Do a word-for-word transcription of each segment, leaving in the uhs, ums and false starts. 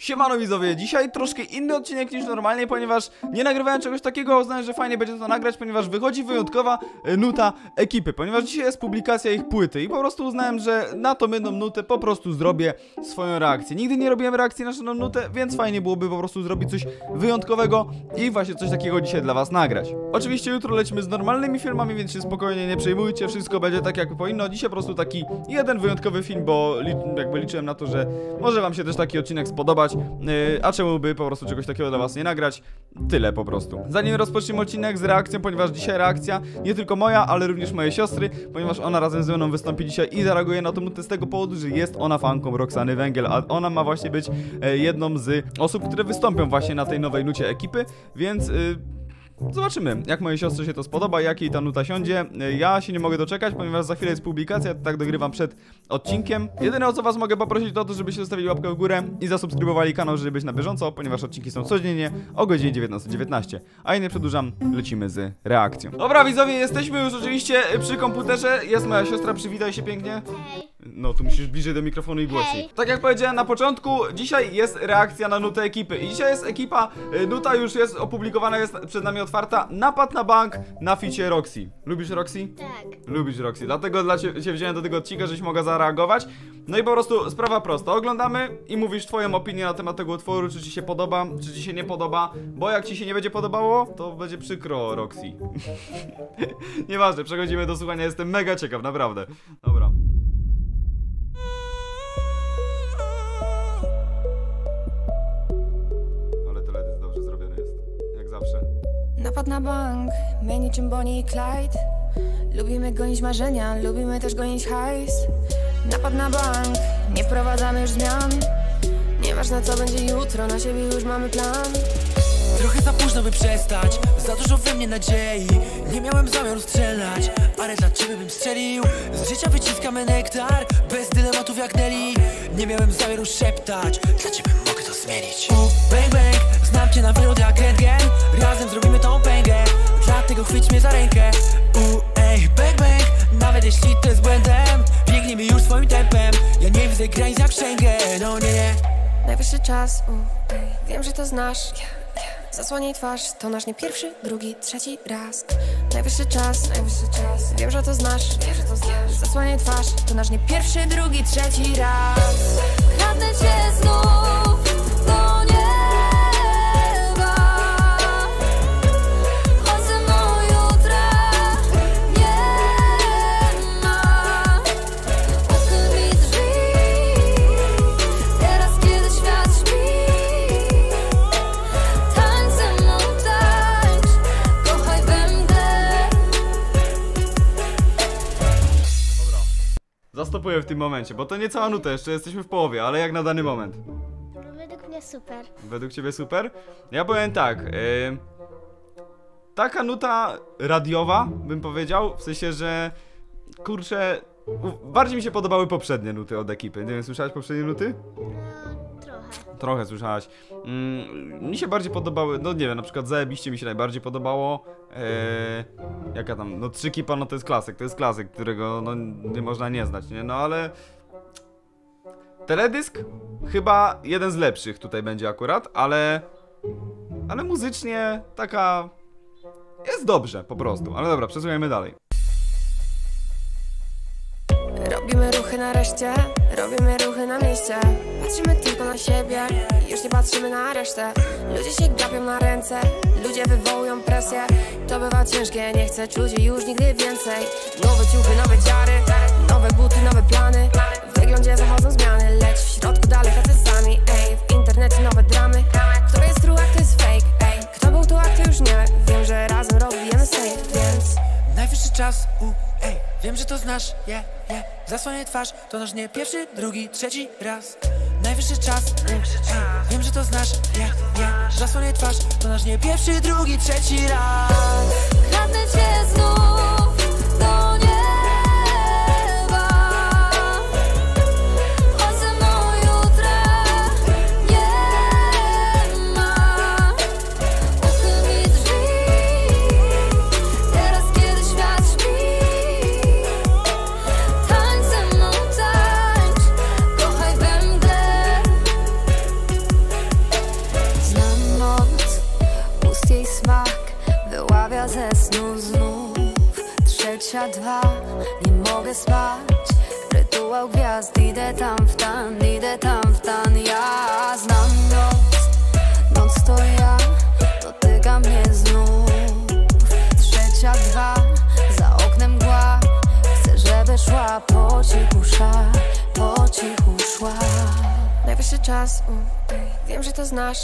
Siemano widzowie, dzisiaj troszkę inny odcinek niż normalnie, ponieważ nie nagrywałem czegoś takiego, uznałem, że fajnie będzie to nagrać, ponieważ wychodzi wyjątkowa nuta ekipy, ponieważ dzisiaj jest publikacja ich płyty i po prostu uznałem, że na tą jedną nutę po prostu zrobię swoją reakcję. Nigdy nie robiłem reakcji na żadną nutę, więc fajnie byłoby po prostu zrobić coś wyjątkowego i właśnie coś takiego dzisiaj dla was nagrać. Oczywiście jutro lecimy z normalnymi filmami, więc się spokojnie nie przejmujcie, wszystko będzie tak jak powinno. Dzisiaj po prostu taki jeden wyjątkowy film, bo jakby liczyłem na to, że może wam się też taki odcinek spodobać. A czemu by po prostu czegoś takiego dla was nie nagrać? Tyle po prostu. Zanim rozpoczniemy odcinek z reakcją, ponieważ dzisiaj reakcja nie tylko moja, ale również mojej siostry, ponieważ ona razem ze mną wystąpi dzisiaj i zareaguje na tą nutę z tego powodu, że jest ona fanką Roxany Węgel, a ona ma właśnie być jedną z osób, które wystąpią właśnie na tej nowej nucie ekipy, więc zobaczymy, jak mojej siostrze się to spodoba, jak jej ta nuta siądzie. Ja się nie mogę doczekać, ponieważ za chwilę jest publikacja, tak dogrywam przed odcinkiem. Jedyne, o co was mogę poprosić, to to, żebyście zostawili łapkę w górę i zasubskrybowali kanał, żeby być na bieżąco, ponieważ odcinki są codziennie o godzinie dziewiętnastej dziewiętnaście. A ja nie przedłużam, lecimy z reakcją. Dobra widzowie, jesteśmy już oczywiście przy komputerze. Jest moja siostra, przywitaj się pięknie. No, tu musisz bliżej do mikrofonu i głośniej. Tak jak powiedziałem na początku, dzisiaj jest reakcja na nutę ekipy. I dzisiaj jest ekipa, nuta już jest opublikowana, jest przed nami otwarta. Napad na bank na ficie Roxy. Lubisz Roxy? Tak. Lubisz Roxy, dlatego dla ciebie cię wziąłem do tego odcinka, żeś mogła zareagować. No i po prostu sprawa prosta, oglądamy i mówisz twoją opinię na temat tego utworu, czy ci się podoba, czy ci się nie podoba. Bo jak ci się nie będzie podobało, to będzie przykro Roxy. Nieważne, przechodzimy do słuchania, jestem mega ciekaw, naprawdę. Dobra. Napad na bank, my niczym Bonnie i Clyde. Lubimy gonić marzenia, lubimy też gonić hajs. Napad na bank, nie wprowadzamy już zmian. Nieważne co będzie jutro, na siebie już mamy plan. Trochę za późno by przestać, za dużo we mnie nadziei. Nie miałem zamiaru strzelać, ale dla ciebie bym strzelił. Z życia wyciskamy nektar, bez dylematów jak Nelly. Nie miałem zamiaru szeptać, dla ciebie mogę to zmienić. Oh, bang, bang. Znam cię na wylot jak rentgen. Razem zrobimy tą pęgę, dlatego chwyć mnie za rękę. Uuu, ej, bang, bang. Nawet jeśli to jest błędem, biegniemy już swoim tempem. Ja nie widzę granic jak Schengen, no nie, nie. Najwyższy czas, uuu, ej, wiem, że to znasz. Zasłonię twarz, to nasz nie pierwszy, drugi, trzeci raz. Najwyższy czas, najwyższy czas, wiem, że to znasz. Zasłonię twarz, to nasz nie pierwszy, drugi, trzeci raz. Kradnę cię znów, to nie. Zastopuję w tym momencie, bo to nie cała nuta, jeszcze jesteśmy w połowie, ale jak na dany moment? No, według mnie super. Według ciebie super? Ja powiem tak, yy, taka nuta radiowa, bym powiedział, w sensie, że kurczę, bardziej mi się podobały poprzednie nuty od ekipy. Nie wiem, słyszałaś poprzednie nuty? Trochę słyszałaś. Mm, mi się bardziej podobały, no nie wiem, na przykład zajebiście mi się najbardziej podobało. Eee, jaka tam, no trzy kipa, no to jest klasyk, to jest klasyk, którego no, nie można nie znać, nie? No ale teledysk chyba jeden z lepszych tutaj będzie akurat, ale ale muzycznie taka jest dobrze po prostu, ale dobra, przesuwajmy dalej. Robimy ruchy nareszcie, robimy ruchy na mieście. Patrzymy tylko na siebie, już nie patrzymy na resztę. Ludzie się gapią na ręce, ludzie wywołują presję. To bywa ciężkie, nie chcę czuć już nigdy więcej. Nowe ciuchy, nowe dziary, nowe buty, nowe plany. W wyglądzie zachodzą zmiany, lecz w środku dalej tacy sami. Ej, w internecie nowe dramy. Kto jest true, a kto jest fake, ej. Kto był tu, a kto już nie. Wiem, że razem robimy safe, więc najwyższy czas, u, ej, wiem, że to znasz, je, yeah, je yeah. Zasłonię twarz, to nasz nie pierwszy, drugi, trzeci raz. Najwyższy czas, u, ej, wiem, że to znasz, je, yeah, je yeah. Zasłonię twarz, to nasz nie pierwszy, drugi, trzeci raz. Kradnę cię znów, to nie. ze snu znów. Trzecia dwa, nie mogę spać. Rytuał gwiazd, idę tam w tan, idę tam w tan. Ja znam noc, noc to ja, dotyka mnie znów. Trzecia dwa, za oknem mgła. Chcę, żeby szła po cichu szła, po cichu szła. Najwyższy czas, mm, wiem, że to znasz.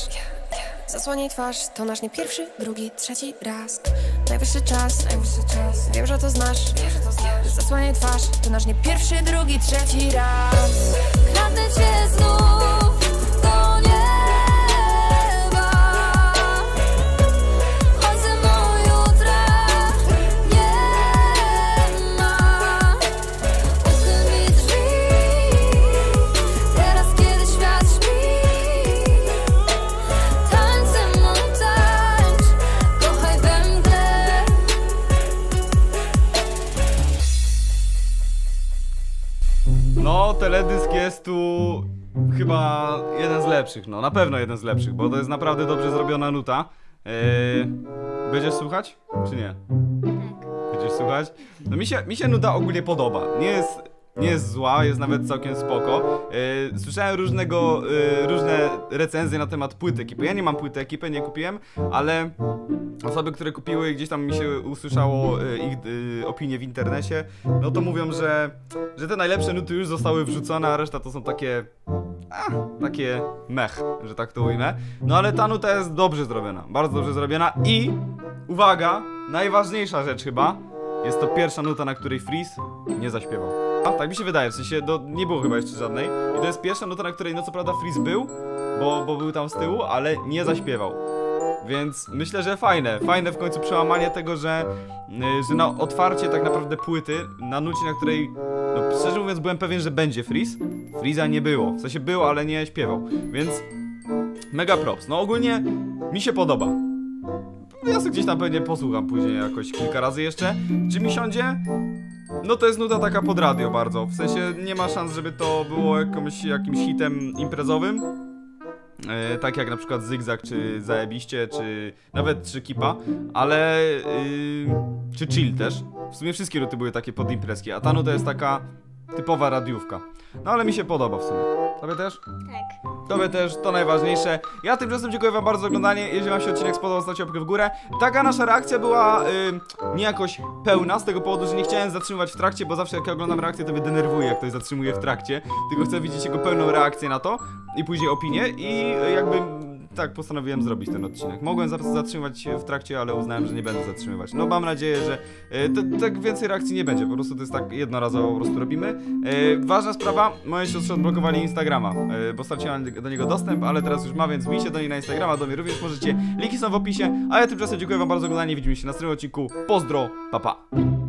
Zasłonię twarz, to nasz nie pierwszy, drugi, trzeci raz. Najwyższy czas, najwyższy czas, wiem, że to znasz. Zasłonię twarz, to nasz nie pierwszy, drugi, trzeci raz. Kradnę cię znów do nieba. Choć ze mną jutra nie ma. Ukryj mi drzwi, teraz kiedy świat śpi. Tańcz ze mną, tańcz, kochaj we mgle. No, teledysk jest tu chyba jeden z lepszych, no na pewno jeden z lepszych, bo to jest naprawdę dobrze zrobiona nuta. Eee, będziesz słuchać? Czy nie? Będziesz słuchać? No mi się, mi się nuta ogólnie podoba. Nie jest, nie jest zła, jest nawet całkiem spoko. Eee, słyszałem różnego, e, różne recenzje na temat płyt ekipy. Ja nie mam płyty ekipy, nie kupiłem, ale osoby, które kupiły, gdzieś tam mi się usłyszało e, ich e, opinie w internecie, no to mówią, że, że te najlepsze nuty już zostały wrzucone, a reszta to są takie, a, takie mech, że tak to ujmę. No ale ta nuta jest dobrze zrobiona, bardzo dobrze zrobiona i, uwaga, najważniejsza rzecz chyba, jest to pierwsza nuta, na której Friz nie zaśpiewał. A, tak mi się wydaje, w sensie do, nie było chyba jeszcze żadnej. I to jest pierwsza nuta, na której no co prawda Friz był, bo, bo był tam z tyłu, ale nie zaśpiewał. Więc myślę, że fajne, fajne w końcu przełamanie tego, że, yy, że na otwarcie tak naprawdę płyty, na nucie, na której, no szczerze mówiąc, byłem pewien, że będzie Friz, Friza nie było, w sensie był, ale nie śpiewał, więc mega props, no ogólnie mi się podoba. Ja sobie gdzieś tam pewnie posłucham później jakoś kilka razy jeszcze, czy mi siądzie? No to jest nuta taka pod radio bardzo, w sensie nie ma szans, żeby to było jakimś, jakimś hitem imprezowym. Yy, tak jak na przykład Zygzak, czy Zajebiście, czy nawet czy Kipa, ale yy, czy Chill też. W sumie wszystkie nuty były takie podimprezkie, a ta nuta jest taka typowa radiówka. No ale mi się podoba w sumie. Tobie też? Tak. Tobie też, to najważniejsze. Ja tymczasem dziękuję wam bardzo za oglądanie. Jeżeli wam się odcinek spodobał, zostawcie łapkę w górę. Taka nasza reakcja była yy, nie jakoś pełna, z tego powodu, że nie chciałem zatrzymywać w trakcie, bo zawsze jak ja oglądam reakcję, to mnie denerwuje, jak ktoś zatrzymuje w trakcie. Tylko chcę widzieć jego pełną reakcję na to i później opinię i yy, jakby... tak postanowiłem zrobić ten odcinek. Mogłem zatrzymywać się w trakcie, ale uznałem, że nie będę zatrzymywać. No mam nadzieję, że e, tak więcej reakcji nie będzie, po prostu to jest tak jednorazowo, po prostu robimy. E, ważna sprawa, moje siostrze odblokowali Instagrama, e, bo straciłem do niego dostęp, ale teraz już ma, więc wbijcie do niej na Instagrama, do mnie również możecie. Linki są w opisie, a ja tymczasem dziękuję wam bardzo za oglądanie, widzimy się na następnym odcinku. Pozdro, pa pa!